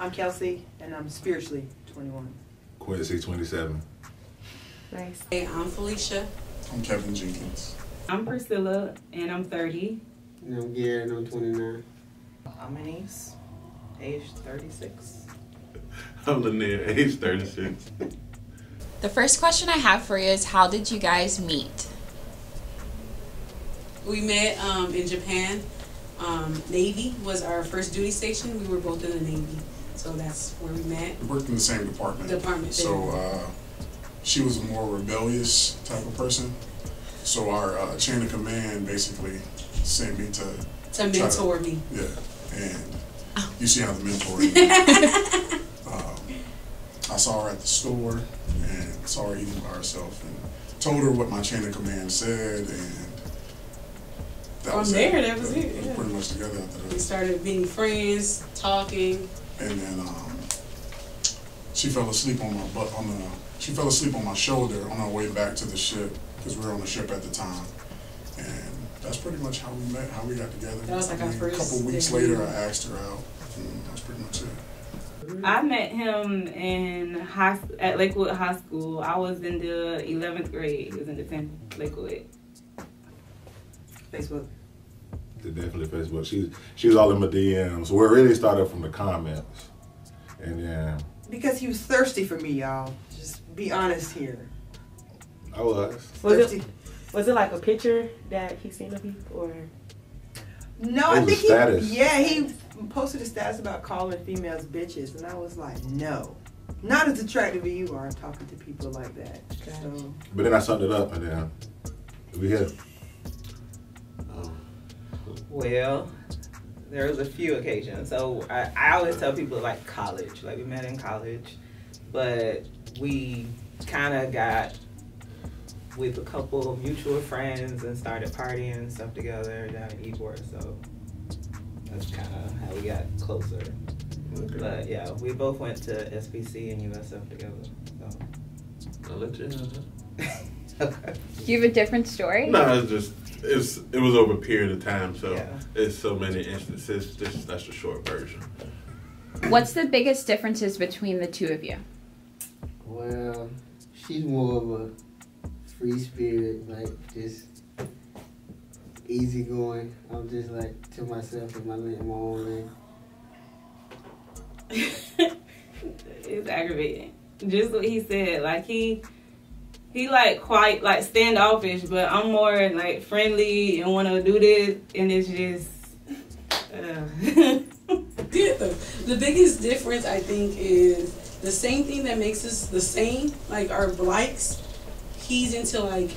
I'm Kelsey, and I'm spiritually 21. Quincy, 27. Nice. Hey, I'm Felicia. I'm Kevin Jenkins. I'm Priscilla, and I'm 30. And I'm Gary, and I'm 29. I'm Anise, age 36. I'm Lanier, age 36. The first question I have for you is, how did you guys meet? We met in Japan. Navy was our first duty station. We were both in the Navy, so that's where we met. We worked in the same department. So she was a more rebellious type of person. So our chain of command basically sent me to mentor me. Yeah, and you see how the mentoring is. I saw her at the store and saw her eating by herself and told her what my chain of command said, and that was there. That was it. Yeah. Pretty much together after that. We started being friends, talking, and then she fell asleep on my butt. She fell asleep on my shoulder on our way back to the ship, because we were on the ship at the time, and that's pretty much how we met, how we got together. That was like our first. A couple weeks later, I asked her out, and that's pretty much it. I met him at Lakewood High School. I was in the 11th grade. He was in the 10th, Lakewood. Facebook. Definitely Facebook. She was all in my DMs. Well, it really started from the comments, and then because he was thirsty for me, y'all. Just be honest here. I was. Thirsty. Was it like a picture that he seen of you, or? No, I think he posted a status about calling females bitches, and I was like, no, not as attractive as you are talking to people like that. Okay. So. But then I summed it up, and then we had. Well, there was a few occasions. So I always tell people, like, college, like we met in college, but we kind of got with a couple of mutual friends and started partying and stuff together down in Ebor. So that's kind of how we got closer. Okay. But yeah, we both went to SBC and USF together. So. I'll let you know. Okay. Do you have a different story? No, it's just. It was over a period of time, so yeah. It's so many instances. That's the short version. What's the biggest differences between the two of you? Well, she's more of a free spirit, like just easygoing. I'm just like to myself in my own lane. It's aggravating. Just what he said, like he like quite like standoffish, but I'm more like friendly and want to do this, and it's just The biggest difference I think is the same thing that makes us the same, like our likes. He's into like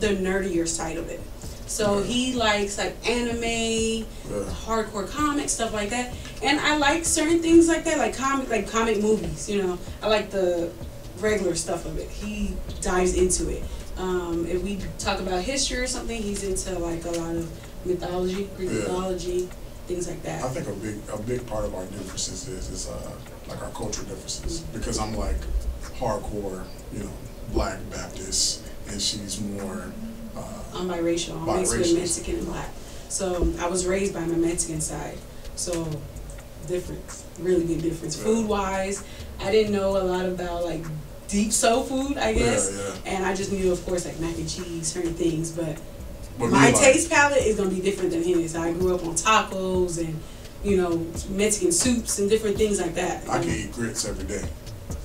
the nerdier side of it, so he likes like anime, hardcore comics, stuff like that, and I like certain things like that, like comic movies, you know. I like the regular stuff of it. He dives into it. If we talk about history or something, he's into like a lot of mythology, Greek mythology, things like that. I think a big part of our differences is like our cultural differences, because I'm like hardcore, you know, Black Baptist, and she's more. I'm biracial. I'm mixed with Mexican and Black. So I was raised by my Mexican side. So. Difference, really big difference. Yeah. Food wise, I didn't know a lot about like deep soul food, I guess, and I just knew, of course, like mac and cheese, certain things. But my taste palette is gonna be different than his. I grew up on tacos and, you know, Mexican soups and different things like that. I can eat grits every day,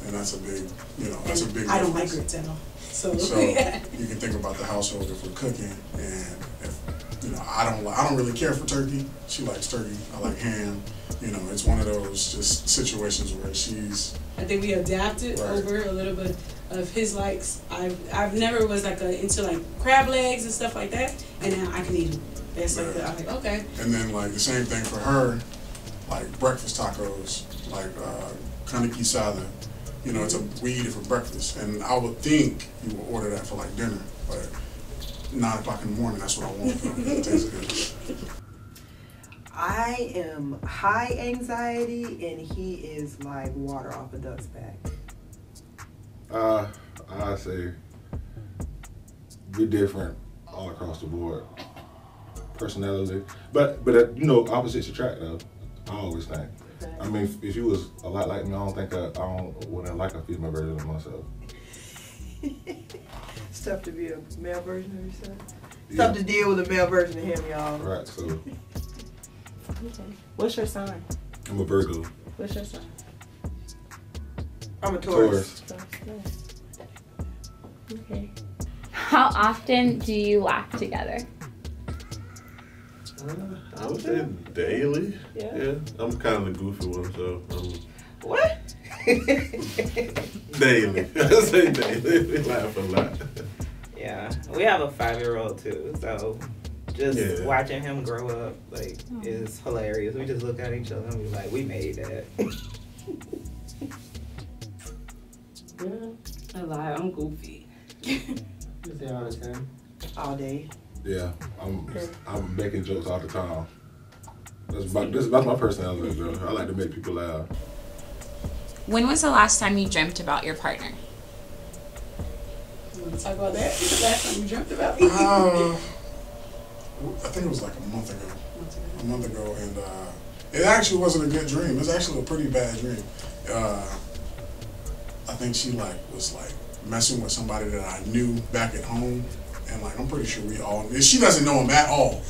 and that's a big, you know, that's a big. I don't like grits at all. So you can think about the household if we're cooking, and if, you know, I don't really care for turkey. She likes turkey. I like ham. You know, it's one of those just situations where she's. I think we adapted over a little bit of his likes. I've never was like into like crab legs and stuff like that, and now I can eat them. That's like the, I'm like, okay. And then like the same thing for her, like breakfast tacos, like carne guisada. You know, we eat it for breakfast, and I would think you would order that for like dinner, but 9 o'clock in the morning, that's what I want. It tastes good. I am high anxiety, and he is like water off a duck's back. I say we're different all across the board, personality, but you know, opposites attract. Though I always think I mean, if she was a lot like me, I wouldn't like a female version of myself. It's tough to be a male version of yourself. It's tough to deal with a male version of him, y'all. Right, so. Okay. What's your sign? I'm a Virgo. What's your sign? I'm a Taurus. Okay. How often do you walk together? I would say daily. Yeah. I'm kind of the goofy one, so. What? Daily. I say daily. We laugh a lot. Yeah. We have a 5-year-old too, so just watching him grow up like is hilarious. We just look at each other and we're like, we made that. I lie, I'm goofy. Is that all the time? All day. Yeah, I'm making jokes all the time. That's my personality, bro. I like to make people laugh. When was the last time you dreamt about your partner? You want to talk about that? The last time you dreamt about me? I think it was like a month ago. And it actually wasn't a good dream. It was actually a pretty bad dream. I think she was messing with somebody that I knew back at home, and I'm pretty sure we all knew. She doesn't know him at all.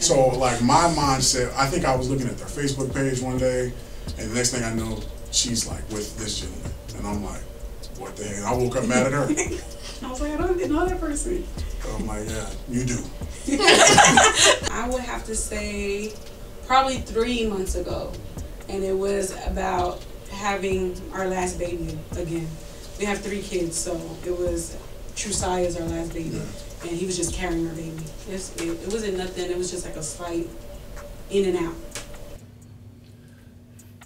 So my mindset, I think I was looking at their Facebook page one day, and the next thing I know, she's with this gentleman, and I'm like, what the heck? I woke up mad at her. I was like, I don't know that person. Oh my God, you do. I would have to say probably 3 months ago, and it was about having our last baby again. We have 3 kids, so it was Trusia is our last baby, and he was just carrying her baby. It wasn't nothing. It was just a slight in and out.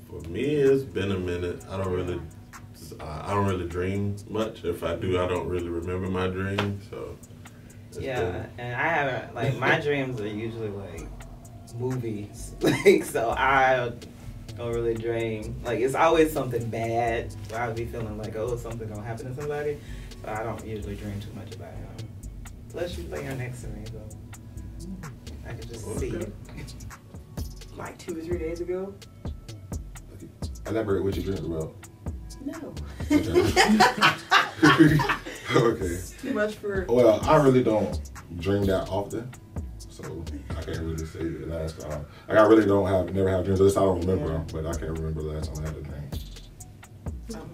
For me, it's been a minute. I don't really dream much. If I do, I don't really remember my dreams. So and I haven't my dreams are usually movies. So I don't really dream. It's always something bad. So I'll be feeling something gonna happen to somebody. So I don't usually dream too much about him. Unless you lay her next to me, though. I can just see it. 2 or 3 days ago. Elaborate what you dreamed about. No. Okay. Too much for. Well, I really don't dream that often, so I can't really say the last time. I really don't have dreams. At least I don't remember them, but I can't remember the last time I had a dream.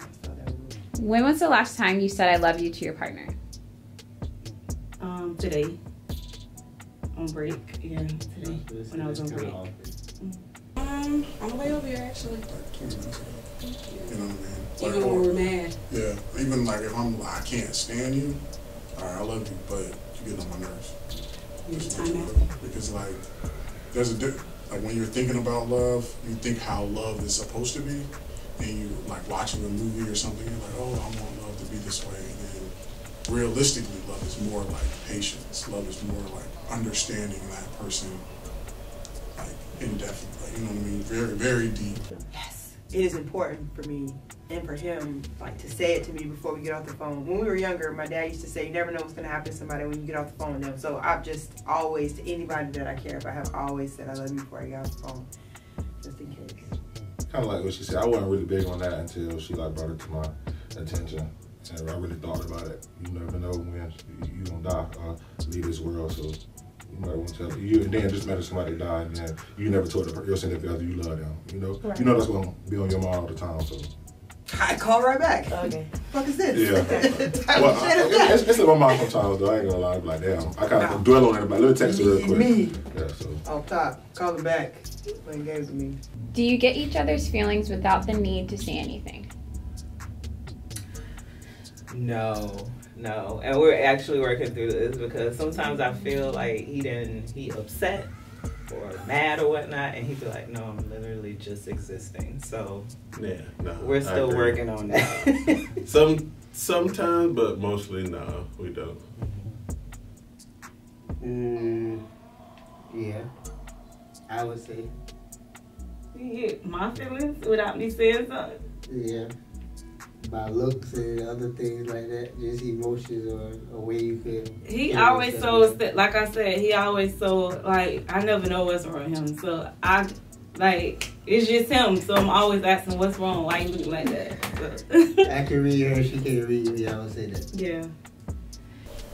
When was the last time you said "I love you" to your partner? Today. On break. Yeah, today when I was on break. On the way over here, actually. Like 2 minutes ago. You know what I mean? Even when we're mad. Yeah, even if I'm I can't stand you, alright, I love you, but you get on my nerves. Because there's a difference. When you're thinking about love, you think how love is supposed to be, and you watching a movie or something, you're like, oh, I want love to be this way. And then realistically, love is more patience. Love is more understanding that person. In depth, you know what I mean? Very, very deep. Yes. It is important for me and for him, to say it to me before we get off the phone. When we were younger, my dad used to say, you never know what's gonna happen to somebody when you get off the phone with them. So I've just always, to anybody that I care about, I have always said I love you before I get off the phone, just in case. Kind of like what she said, I wasn't really big on that until she brought it to my attention. And I really thought about it. You never know when you're gonna die or leave this world, so. You might want to tell you, and then just matter somebody died, and then you never told your significant other you love them. You know, right. You know that's gonna be on your mind all the time. So I call right back. Okay, what the fuck is this? Yeah, well, it's in my mind sometimes. Though I ain't gonna lie, damn, I kind of dwell on it. Let me text her real quick. Me, yeah, so off top, call her back. Playing games with me. Do you get each other's feelings without the need to say anything? No. No, and we're actually working through this because sometimes I feel like he upset or mad or whatnot, and he'd be like, no, I'm literally just existing. So we're still working on that. Sometimes, but mostly no, we don't. Yeah, I would say. You get my feelings without me saying something? Yeah. By looks and other things like that, just emotions or way you feel. He always so, like I said, I never know what's wrong with him. So I Like, it's just him, so I'm always asking, what's wrong? Why you looking like that? So. I can read her, she can't read me, I don't say that. Yeah.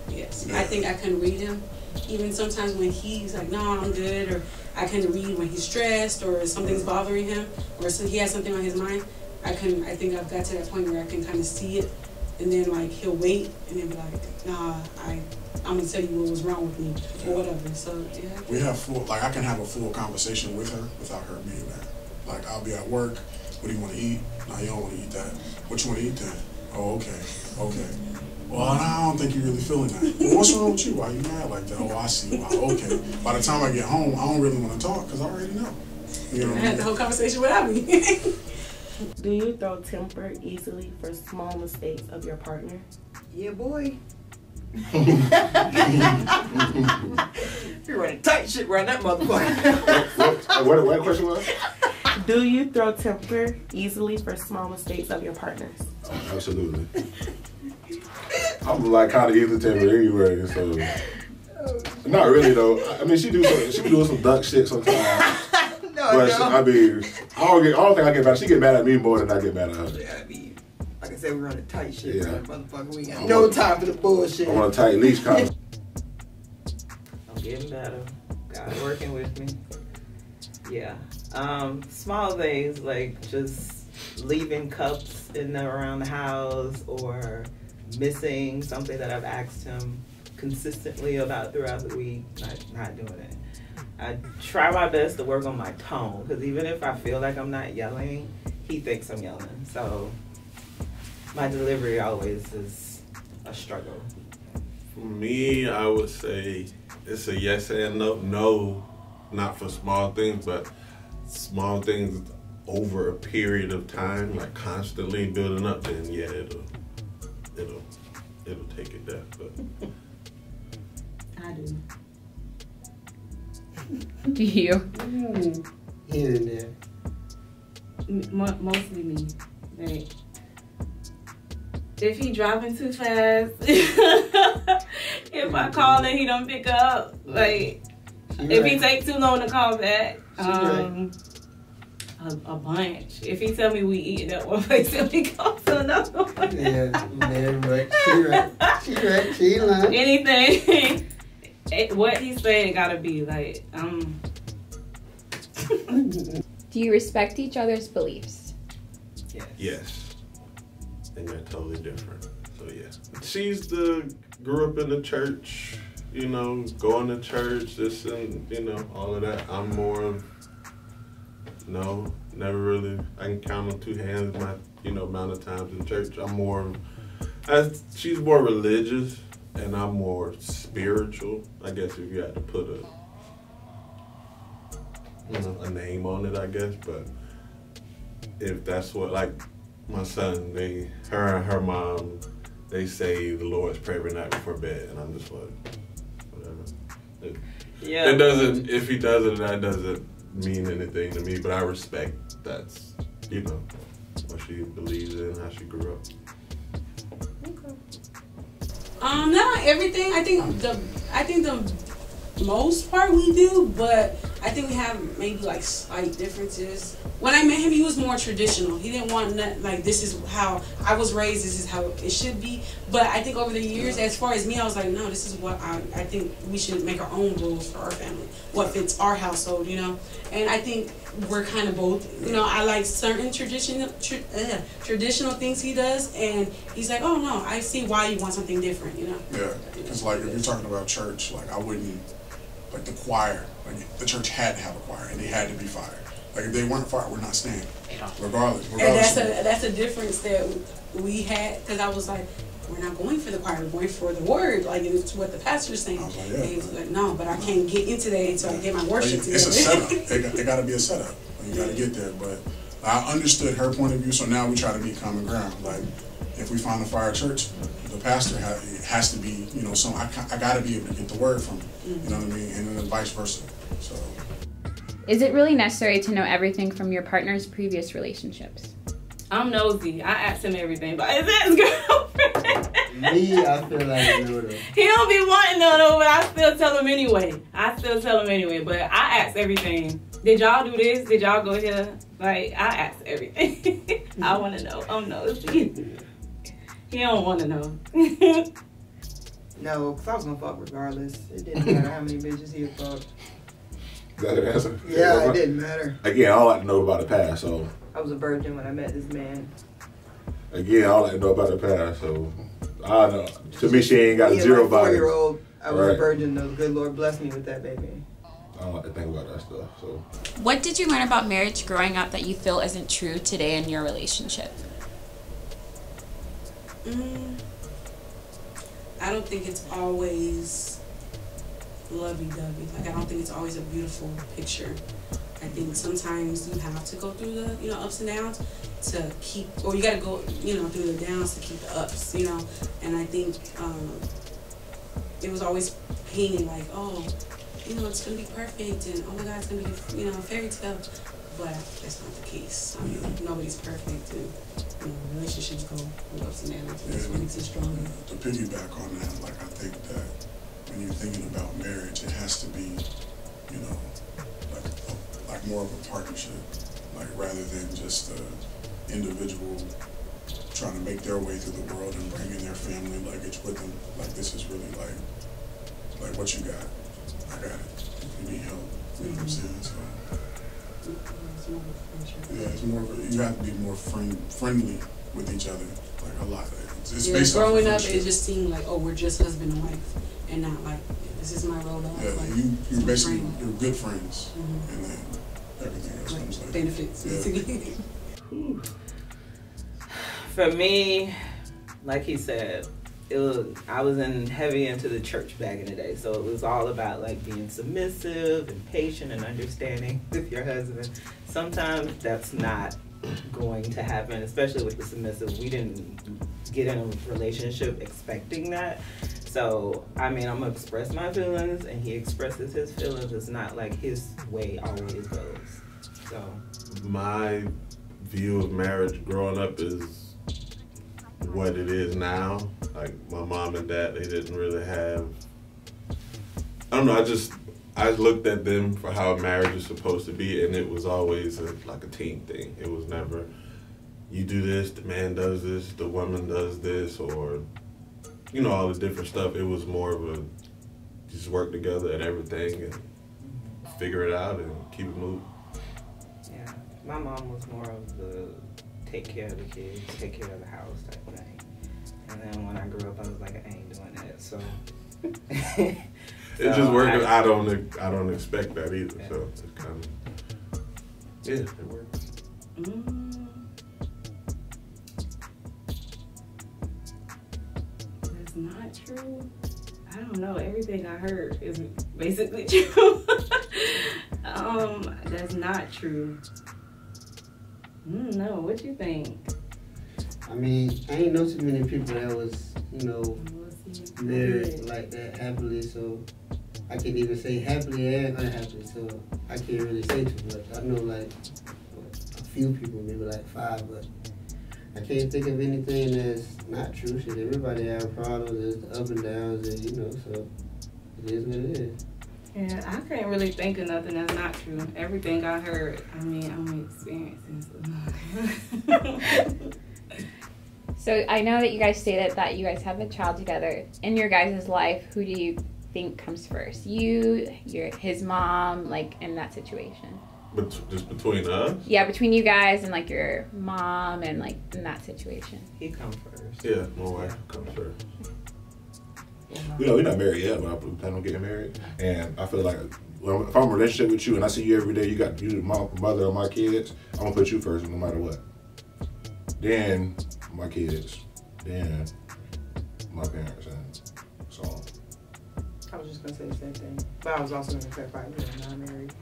Yes, I think I couldn't read him. Even sometimes when he's like, no, I'm good, or I couldn't read when he's stressed, or something's bothering him, or so he has something on his mind, I think I've got to that point where I can kind of see it, and then like, he'll wait, and then be like, nah, I'm gonna tell you what was wrong with me or whatever. So yeah, we have full, like I can have a full conversation with her without her being there. Like I'll be at work. What do you want to eat? No, you don't want to eat that. What you want to eat then? Oh, okay. Well, I don't think you're really feeling that. Well, what's wrong with you? Why are you mad like that? Oh, I see. Wow. Okay. By the time I get home, I don't really want to talk because I already know. You know what I had the whole conversation without me. Do you throw temper easily for small mistakes of your partner? Yeah, boy. You're running tight shit around that motherfucker. What question was? Do you throw temper easily for small mistakes of your partners? Oh, absolutely. I'm like kind of easily tempered anyway, so not really though. I mean, she be doing some duck shit sometimes. No. I don't think I get mad. She get mad at me more than I get mad at her. Yeah, like I said, we're on a tight shit, motherfucker. We got no time for the bullshit. I'm on a tight leash, Kyle. I'm getting better. God working with me. Yeah. Small things like just leaving cups around the house or missing something that I've asked him consistently about throughout the week. Not doing it. I try my best to work on my tone because even if I feel like I'm not yelling, he thinks I'm yelling. So. My delivery always is a struggle. For me, I would say it's a yes and no. No, not for small things, but small things over a period of time, like constantly building up, then yeah, it'll take it down. But I do. Do you? Here and there. Mostly me. Right. If he driving too fast, if I call and he don't pick up, like if he take too long to call back, a bunch. If he tell me we eating at one place and we go to another one, she right. Anything, what he said gotta be like. Do you respect each other's beliefs? Yes. And they're totally different, so yeah. Grew up in the church, you know, going to church, this and, you know, all of that. I'm more of, no, never really, I can count on two hands my, you know, amount of times in church. I'm more of, she's more religious and I'm more spiritual, I guess if you had to put a name on it, I guess, but if that's what, like, my son, her and her mom, they say the Lord's Prayer every night before bed, and I'm just like, whatever. It doesn't. If he does it, that doesn't mean anything to me. But I respect that's, you know, what she believes in, how she grew up. Okay. Not everything. I think the most part we do, but. I think we have maybe like slight differences. When I met him, he was more traditional. He didn't want nothing, like this is how I was raised, this is how it should be. But I think over the years, as far as me, I was like, no, this is what I think we should make our own rules for our family. What fits our household, you know? And I think we're kind of both, you know, I like certain traditional things he does, and he's like, oh no, I see why you want something different, you know? Yeah, because like if you're talking about church, like I wouldn't, like the choir, like the church had to have a choir and they had to be fired. Like if they weren't fired, we're not staying, regardless. And that's a difference that we had, because I was like, we're not going for the choir, we're going for the word, like it's what the pastor's saying. I was like, yeah, and he was like, no, but I can't get into that until I get my worship together. It's a setup, it gotta be a setup. You gotta get there, but I understood her point of view, so now we try to be common ground. Like if we find a fire church, the pastor has to be, you know, I gotta be able to get the word from him, you know what I mean, and then vice versa, so. Is it really necessary to know everything from your partner's previous relationships? I'm nosy, I ask him everything, but is that his girlfriend? Me, I feel like Noodle. He don't be wanting none of it, but I still tell him anyway. But I ask everything. Did y'all do this? Did y'all go here? Like, I ask everything. I want to know. Oh, no. He don't want to know. No, because I was going to fuck regardless. It didn't matter how many bitches he had fucked. Is that an answer? Yeah, it didn't matter. Again, all I like to know about the past, so. I was a virgin when I met this man. Again, all I like to know about the past, so. I know. To me, she ain't got zero bodies. 4-year-old, I was a virgin, though. Good Lord bless me with that baby. I don't like to think about that stuff, so. What did you learn about marriage growing up that you feel isn't true today in your relationship? I don't think it's always lovey-dovey. Like, I don't think it's always a beautiful picture. I think sometimes you have to go through the, ups and downs to keep, or you got to go, through the downs to keep the ups, And I think it was always painting, like, oh, it's going to be perfect, and oh my God, it's going to be, a fairy tale. But that's not the case. I mean, nobody's perfect, and relationships go with ups and downs. That's what makes it stronger. To piggyback on that, like, I think that when you're thinking about marriage, it has to be, like more of a partnership, like rather than just a individual trying to make their way through the world and bringing their family luggage with them. Like, this is really like what you got, I got it. If you need help, you know what I'm saying? So, yeah, it's more of a, you have to be more friendly with each other, like a lot. It's based on growing up, it just seemed like, oh, we're just husband and wife, and not like, this is my road. Yeah, like, you're basically, you're good friends, and then everything else comes like benefits. Yeah. For me, like he said, I was heavy into the church back in the day, so it was all about like being submissive and patient and understanding with your husband. Sometimes that's not going to happen, especially with the submissive. We didn't get in a relationship expecting that. So, I mean, I'm gonna express my feelings, and he expresses his feelings. It's not like his way always goes. So, my view of marriage growing up is what it is now. Like, my mom and dad, they didn't really have, I don't know, I looked at them for how marriage is supposed to be, and it was always like a team thing. It was never, you do this, the man does this, the woman does this, or all the different stuff. It was more of a just work together at everything and figure it out and keep it moving. Yeah, my mom was more of the take care of the kids, take care of the house type thing. And then when I grew up, I was like, I ain't doing that. So it just worked. I don't expect that either. Yeah. So it's kind of, yeah, it works. Not true. I don't know. Everything I heard is basically true. That's not true. No, what you think? I mean, I ain't know too many people that was, married like that happily. So I can't even say happily and unhappily. So I can't really say too much. I know like a few people, maybe like 5, but I can't think of anything that's not true. Shit, everybody have problems, there's the up and downs, and so it is what it is. Yeah, I can't really think of nothing that's not true. Everything I heard, I mean, I'm experiencing. So I know that you guys stated that you guys have a child together. In your guys' life, who do you think comes first? His mom, like in that situation? Just between us? Yeah, between you guys and like your mom and like in that situation. He comes first. Yeah, my wife comes first. We're not married yet, but I plan on getting married. And I feel like if I'm in a relationship with you and I see you every day, you my mother or my kids, I'm gonna put you first no matter what. Then my kids, then my parents, and so. I was just gonna say the same thing, but I was also gonna say 5 years not married.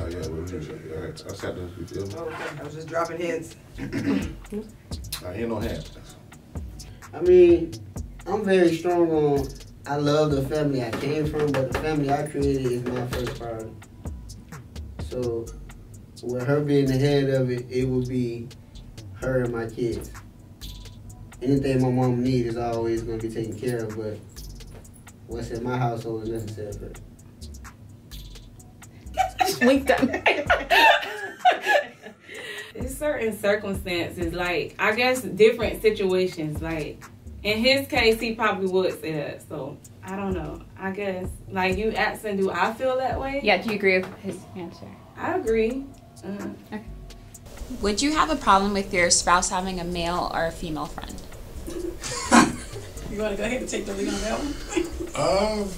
Oh, yeah, I was just dropping hints. I ain't no hands. I mean, I'm very strong on, I love the family I came from, but the family I created is my first priority. So, with her being the head of it, it will be her and my kids. anything my mom needs is always going to be taken care of, but what's in my household is necessary for it. Winked at me. There's certain circumstances, like, I guess different situations, like, in his case, he probably would say that, so I don't know. I guess, like, you asking, do I feel that way? Yeah, do you agree with his answer? I agree. Okay. Would you have a problem with your spouse having a male or a female friend? You want to go ahead and take the lead on that one?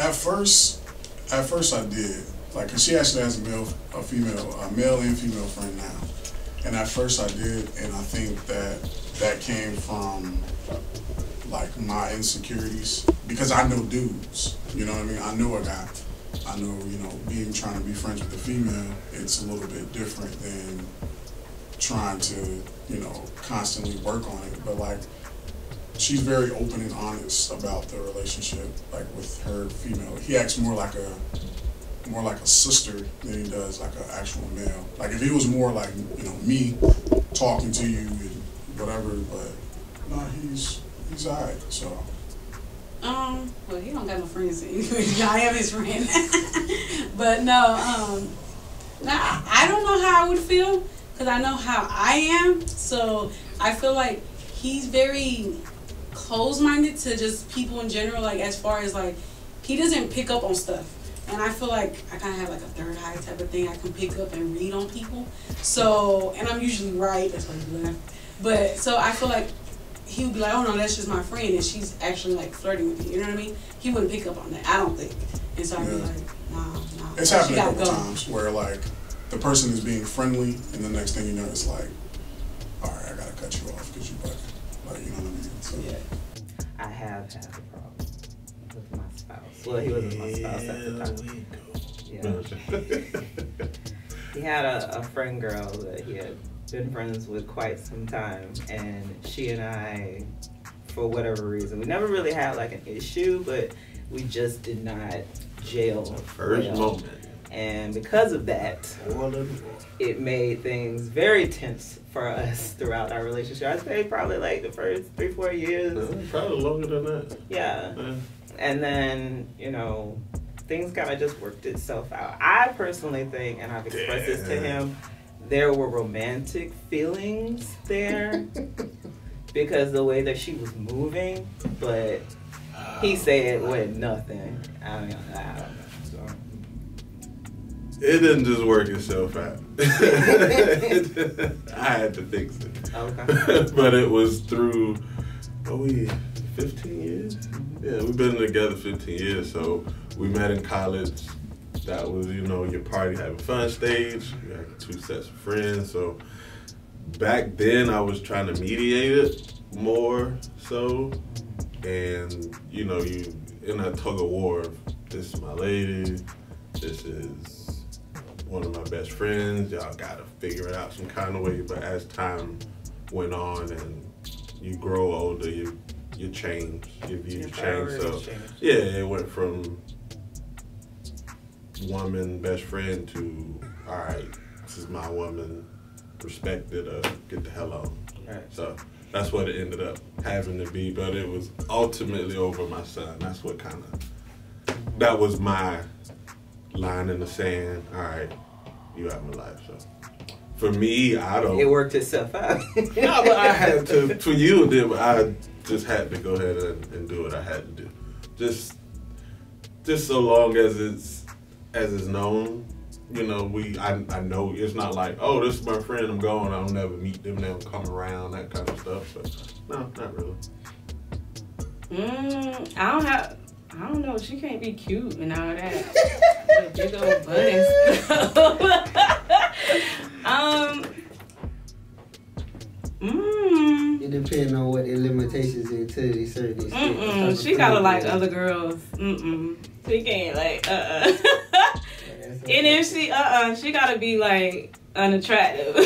At first I did. Like, cause she actually has a male and female friend now. And at first I did, and I think that came from, like, my insecurities. Because I know dudes, you know what I mean? I know a guy. I know, you know, trying to be friends with a female, it's a little bit different than trying to, you know, constantly work on it. But, like, she's very open and honest about the relationship, like, with her female. He acts more like a sister than he does like an actual male. Like, if he was more like, you know, me talking to you and whatever, but no, he's all right, so. Well, he don't got no friends anyway. I am his friend. But no, I don't know how I would feel, because I know how I am, so I feel like he's very closed-minded to just people in general, like, as far as, like, he doesn't pick up on stuff. And I feel like I kind of have like a third eye type of thing. I can pick up and read on people. So, and I'm usually right, that's why he's left. But, so I feel like he would be like, oh no, that's just my friend, and she's actually like flirting with you, you know what I mean? He wouldn't pick up on that, I don't think. And so I'd be like, nah. It's happened a couple times where, like, the person is being friendly, and the next thing you know, it's like, all right, I gotta cut you off because you bugging. Like, you know what I mean? So. Yeah. I have had a problem with my spouse. Well, he wasn't my spouse at the time. Yeah. He had a friend girl that he had been friends with quite some time, and she and I, for whatever reason, we never really had like an issue, but we just did not gel well. And because of that, it made things very tense for us throughout our relationship. I'd say probably like the first 3-4 years. Probably longer than that. Yeah. And then, you know, things kind of just worked itself out. I personally think, and I've expressed this to him, there were romantic feelings there because the way that she was moving, but he said it wasn't nothing. I don't know. So. It didn't just work itself out. I had to fix it. Okay. But it was through, 15 years? Yeah, we've been together 15 years, so we met in college. That was, you know, your party having fun stage. We had 2 sets of friends. So back then I was trying to mediate it more so. And, you know, you in a tug of war. This is my lady. This is one of my best friends. Y'all gotta figure it out some kind of way. But as time went on and you grow older, you change. Your views change. So yeah, it went from woman, best friend to, all right, this is my woman, respected, get the hell on. Right. So that's what it ended up having to be, but it was ultimately over my son. That's what kind of, that was my line in the sand. All right, you out my life. So for me, it worked itself out. No, but I had to, for you, then I just had to go ahead and do what I had to do. Just so long as it's known, you know, I know it's not like, oh, this is my friend, I'm going, I'll never meet them, they don't come around, that kind of stuff. But no, not really. I don't know, she can't be cute and all that. The big old butt and stuff. It depends on what the limitations is to the certain extent. She gotta like other girls. She can't like And if she gotta be like unattractive.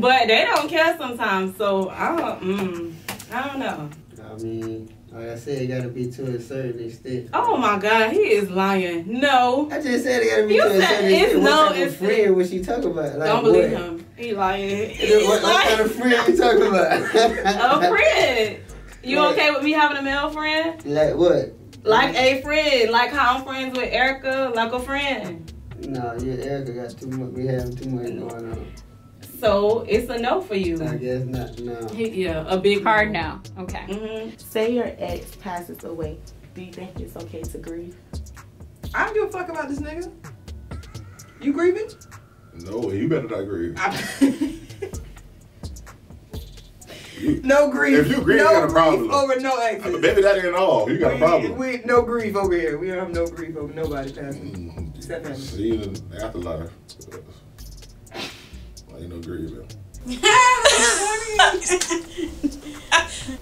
But they don't care sometimes, so I don't know. I mean, like I said, it gotta be to a certain extent. Oh my God, he is lying. No. I just said it gotta be to a certain extent. What type of friend was she talking about? Like, don't believe him. Eli. What kind of friend are you talking about? A friend. You okay with me having a male friend? Like what? Like a friend. Like how I'm friends with Erica. Like a friend. No, yeah, Erica got too much. We having too much going on. So it's a no for you. I guess not. No. Yeah, a big hard no. Okay. Mm-hmm. Say your ex passes away. Do you think it's okay to grieve? I don't give a fuck about this nigga. You grieving? No, you better not grieve. No grief. If you grieve, you got a problem. Over no exes. Baby, that ain't all. You got a problem. We no grief over here. We don't have no grief over nobody passing. Except that. See you in the afterlife. Ain't no grieving.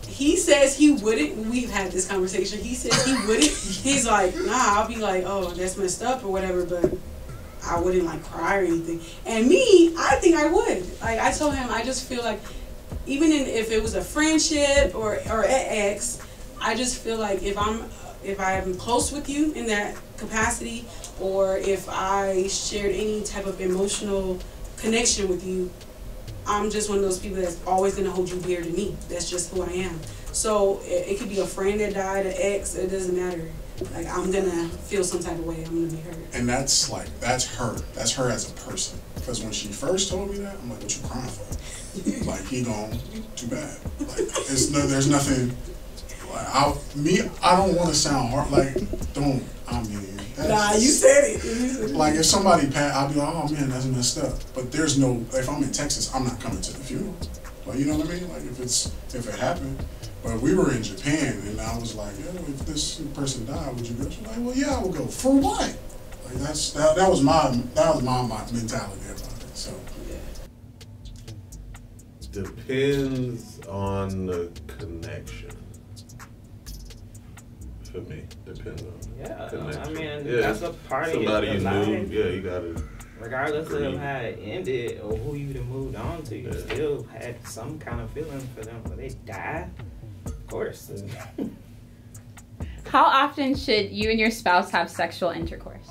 He says he wouldn't. We've had this conversation. He says he wouldn't. He's like, nah, I'll be like, oh, that's messed up or whatever, but I wouldn't like cry or anything. And me, I think I would. Like, I told him, I just feel like, even if it was a friendship or an ex, I just feel like if I'm close with you in that capacity, or if I shared any type of emotional connection with you, I'm just one of those people that's always going to hold you dear to me. That's just who I am. So it could be a friend that died, an ex, it doesn't matter. Like, I'm going to feel some type of way. I'm going to be hurt. And that's like, that's her. That's her as a person. Because when she first told me that, I'm like, what you crying for? Like, you know, too bad. Like, there's nothing. Like, I don't want to sound hard. Like, don't, I mean. Nah, you said it. Like, if somebody passed, I'd be like, oh man, that's messed up. But there's no, if I'm in Texas, I'm not coming to the funeral. Like, you know what I mean? Like, if it happened. But we were in Japan, and I was like, yeah, if this person died, would you go? She's like, well, yeah, I would go. For what? Like, that was my mentality about it. So, yeah. Depends on the connection. For me, depends on. Yeah, connection. I mean, yeah, that's a part somebody of somebody you knew. Yeah, you gotta. Regardless grieve. Of how it ended or who you moved on to, you still had some kind of feeling for them when they died. Of course. How often should you and your spouse have sexual intercourse?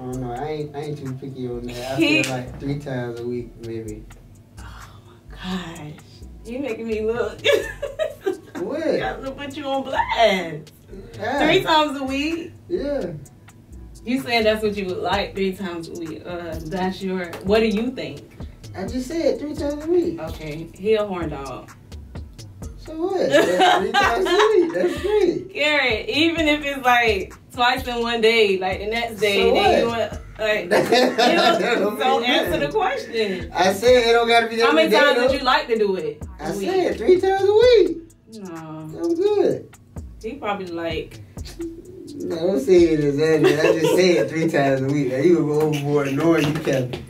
I don't know. I ain't too picky on that. I feel like 3 times a week, maybe. Oh my gosh, you making me look. What? I got to put you on blast. Yeah. 3 times a week? Yeah. You saying that's what you would like 3 times a week. That's your, what do you think? I just said 3 times a week. Okay, he a horn dog. So what? That's 3 times a week, that's great. Garrett, even if it's like twice in one day, like the next day, so then what? You want, like, don't answer the question. I said it don't gotta be that. How many times would you like to do it? I said 3 times a week. No. I'm good. He probably like. No, don't say it as I just say it 3 times a week. Like, you were overboard knowing you capping.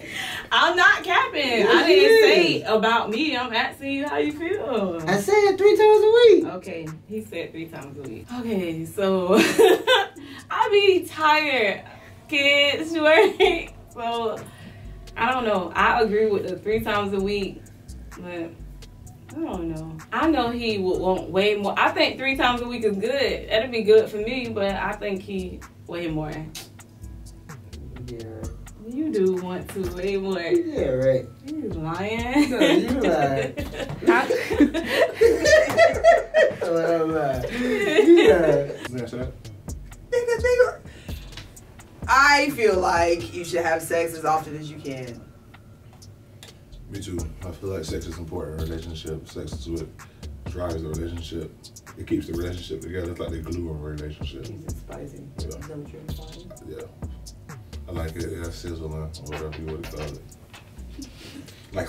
I'm not capping. Yes, I didn't say about me. I'm asking you how you feel. I said 3 times a week. Okay. He said 3 times a week. Okay, so I be tired. Kids work. So I don't know. I agree with the 3 times a week, but I don't know. I know he would want way more. I think 3 times a week is good. That'd be good for me, but I think he way more. Yeah. You do want to way more. Yeah, right. You lying. No, you lying. Oh, I'm lying. Yeah. I feel like you should have sex as often as you can. Me too. I feel like sex is important in a relationship. Sex is what drives the relationship. It keeps the relationship together. It's like the glue of a relationship. It's spicy. Yeah. Is that what you're implying? Yeah. I like it. Yeah, sizzling or whatever you would call it. Like.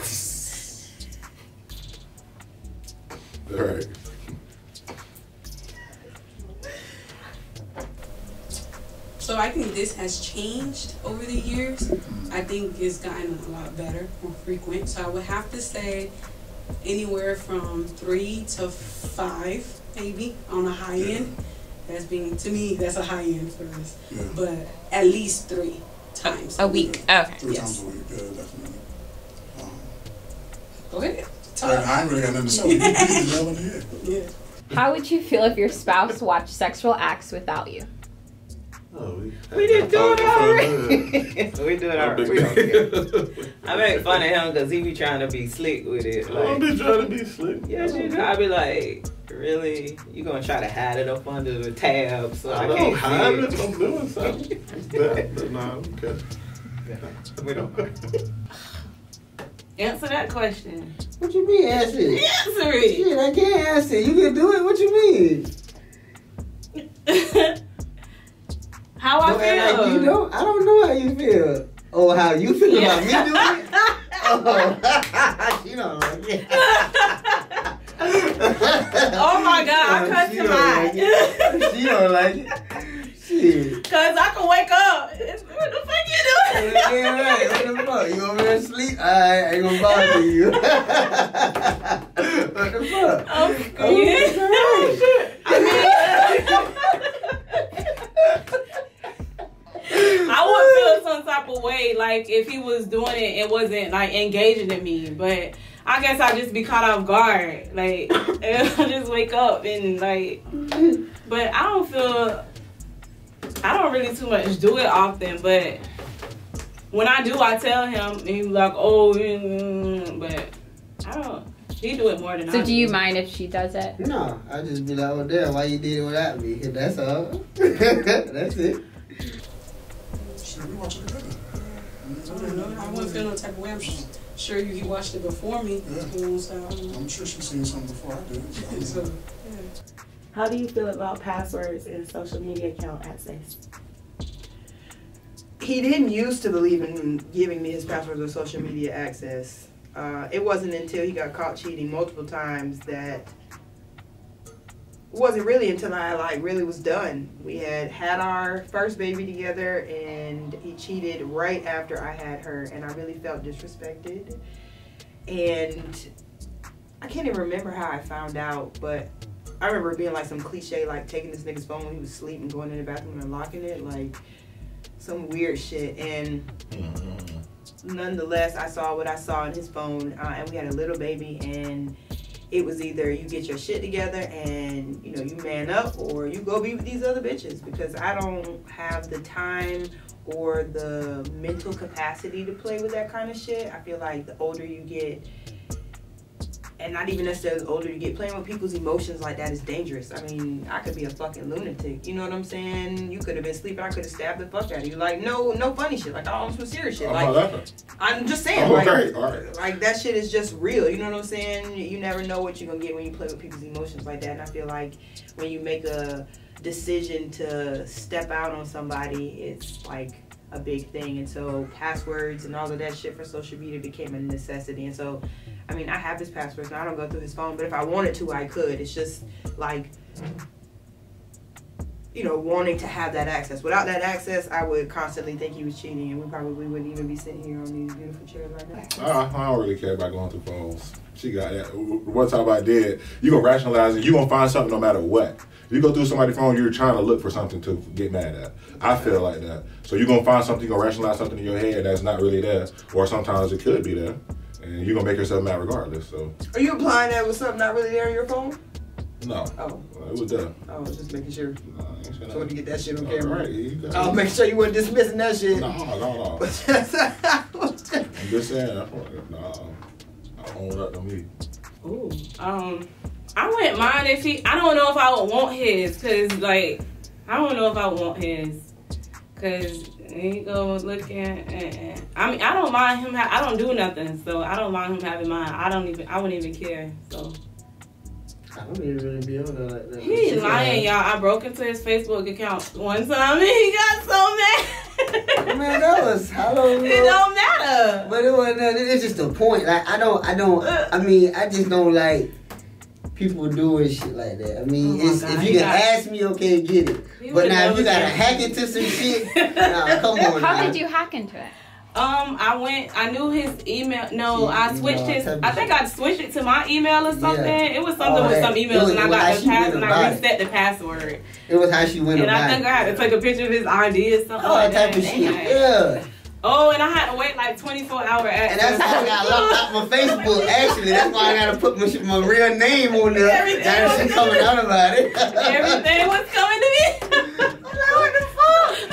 All right. So I think this has changed over the years. I think it's gotten a lot better, more frequent. So I would have to say anywhere from 3 to 5, maybe, on a high end. That's being, to me, that's a high end for us. Yeah. But at least 3 times a week. Okay. 3 times a week, yeah, definitely. Go ahead. I ain't really got nothing to say. You beat the nail on the head. Yeah. How would you feel if your spouse watched sexual acts without you? No, we just do it already. We do it already. We don't care. I make fun of him because he be trying to be slick with it. Like, I don't be trying to be slick. Yes, you do. I be like, really? You gonna try to hide it up under the tab? So I don't hide it. I'm doing something. But nah, okay. We don't. Answer that question. What you mean answer it? Answer it. Shit, I can't answer it. You can do it. What you mean? How I feel? Like, you know, I don't know how you feel. Oh, how you feel about me doing it? Oh, she don't like it. Oh my God, I cut your mind. She don't like it. Shit. Cause I can wake up. What the fuck you doing? Yeah, right. What the fuck? You over there sleep? I ain't gonna bother you. What the fuck? Oh shit. I would feel some type of way, like, if he was doing it and wasn't, like, engaging in me. But I guess I'd just be caught off guard. Like, I'll just wake up and, like... But I don't feel... I don't really too much do it often, but... When I do, I tell him, and he's like, oh, but... I don't... She do it more than I do. So do you mind if she does it? No, I just be like, oh, damn, why you did it without me? And that's all. That's it. We watched it together. I wouldn't feel no type of way. I'm sure you watched it before me. Yeah. You know, so I'm sure she's seen something before I did. So, yeah. How do you feel about passwords and social media account access? He didn't used to believe in giving me his passwords or social media access. It wasn't until he got caught cheating multiple times that it wasn't really until I really was done. We had our first baby together, and he cheated right after I had her, and I really felt disrespected. And I can't even remember how I found out, but I remember being like some cliche, like taking this nigga's phone when he was sleeping, going in the bathroom and locking it, like some weird shit. And nonetheless, I saw what I saw in his phone, and we had a little baby, and it was either you get your shit together and, you know, you man up, or you go be with these other bitches, because I don't have the time or the mental capacity to play with that kind of shit. I feel like the older you get, and not even necessarily the older you get, playing with people's emotions like that is dangerous. I mean, I could be a fucking lunatic. You know what I'm saying? You could have been sleeping. I could have stabbed the fuck out of you. Like, no funny shit. Like, I'm some serious shit. Like, I'm just saying. Oh, like, okay. All right. Like, that shit is just real. You know what I'm saying? You never know what you're going to get when you play with people's emotions like that. And I feel like when you make a decision to step out on somebody, it's like a big thing. And so passwords and all of that shit for social media became a necessity. And so, I mean, I have his passwords, and I don't go through his phone, but if I wanted to, I could. It's just like, you know, wanting to have that access. Without that access, I would constantly think he was cheating, and we probably wouldn't even be sitting here on these beautiful chairs right now. I don't really care about going through phones. She got that. One time I did, you're going to rationalize it. You're going to find something no matter what. If you go through somebody's phone, you're trying to look for something to get mad at. I feel like that. So you're going to find something, you're going to rationalize something in your head that's not really there, or sometimes it could be there. And you're going to make yourself mad regardless, so. Are you implying that was something not really there on your phone? No. Oh. It was there. I was just making sure. No, I ain't sure. So when you get that shit on camera, right? Yeah, I was making sure you weren't dismissing that shit. No. I'm just saying, I own up to me. Ooh. I wouldn't mind if he, I don't know if I would want his, because, like, I don't know if I want his, because... There you go, looking. I mean, I don't mind him. I don't do nothing, so I don't mind him having mine. I wouldn't even care. So I don't even really be on that like that. He's lying, y'all. I broke into his Facebook account one time, and he got so mad. Man, that was how long? It don't matter. But it wasn't. It's just a point. Like I don't. I mean, I just don't like people doing shit like that. I mean, oh, it's, if you can ask me, okay, get it. But now if you gotta hack into some shit, nah, come on. How did you hack into it? I knew his email. No, I switched his. I think I switched it to my email or something. Yeah. It was something with some emails, and I got the password, and I reset the password. It was how she went about it. And I think I had to take a picture of his ID or something. Oh, like that type of shit. Like, yeah. Oh, and I had to wait like 24-hour access. And that's how I got locked out my Facebook, actually. That's why I got to put my real name on there. Everything was coming out about it. Everything was coming to me. I'm like, what the fuck?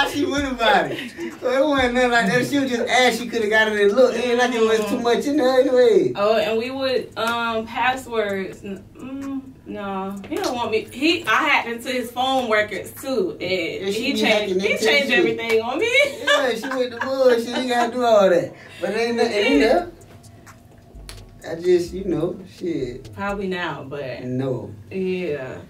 how she went about it. So it wasn't nothing like that. She was just ass. She could have got it and looked. And I think it was too much in her anyway. Oh, and we would passwords. No, he don't want me. I hacked into his phone records too, and he changed everything on me. Yeah, she went to bullshit. He gotta do all that, but ain't nothing else. I just, you know, shit. Probably now, but no. Yeah.